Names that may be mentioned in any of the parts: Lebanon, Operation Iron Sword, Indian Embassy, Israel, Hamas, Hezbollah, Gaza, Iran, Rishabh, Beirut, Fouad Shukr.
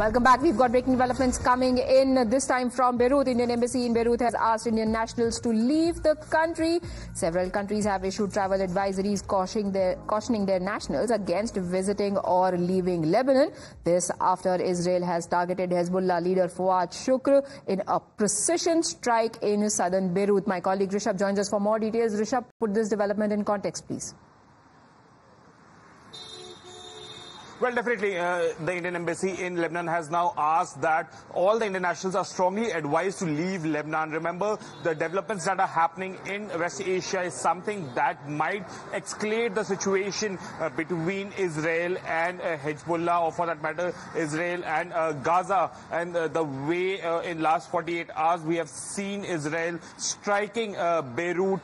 Welcome back. We've got breaking developments coming in, this time from Beirut. Indian Embassy in Beirut has asked Indian nationals to leave the country. Several countries have issued travel advisories cautioning their nationals against visiting or leaving Lebanon. This after Israel has targeted Hezbollah leader Fouad Shukr in a precision strike in southern Beirut. My colleague Rishabh joins us for more details. Rishabh, put this development in context, please. Well, definitely, the Indian Embassy in Lebanon has now asked that all the Indian nationals are strongly advised to leave Lebanon. Remember, the developments that are happening in West Asia is something that might escalate the situation between Israel and Hezbollah, or for that matter, Israel and Gaza. And the way in last 48 hours we have seen Israel striking Beirut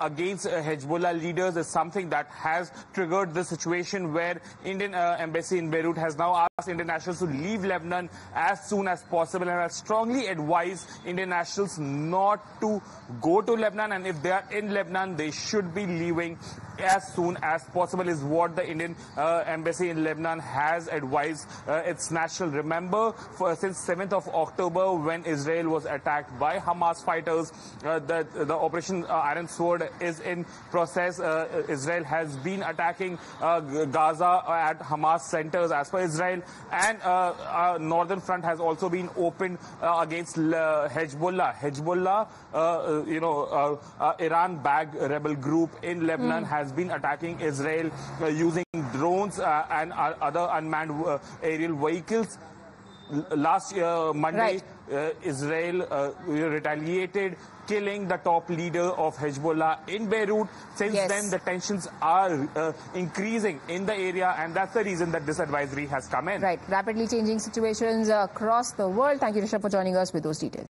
against Hezbollah leaders is something that has triggered the situation where Indian Embassy in Beirut has now asked Indian nationals to leave Lebanon as soon as possible, and has strongly advised Indian nationals not to go to Lebanon, and if they are in Lebanon, they should be leaving as soon as possible is what the Indian Embassy in Lebanon has advised its national. Remember, since 7th of October, when Israel was attacked by Hamas fighters, the Operation Iron Sword is in process. Israel has been attacking Gaza at Hamas centers as per Israel, and Northern Front has also been opened against Hezbollah. Hezbollah, Iran-backed rebel group in Lebanon, has been attacking Israel using drones and other unmanned aerial vehicles. Last Monday, Israel retaliated, killing the top leader of Hezbollah in Beirut. Since then, the tensions are increasing in the area, and that's the reason that this advisory has come in. Right. Rapidly changing situations across the world. Thank you, Rishabh, for joining us with those details.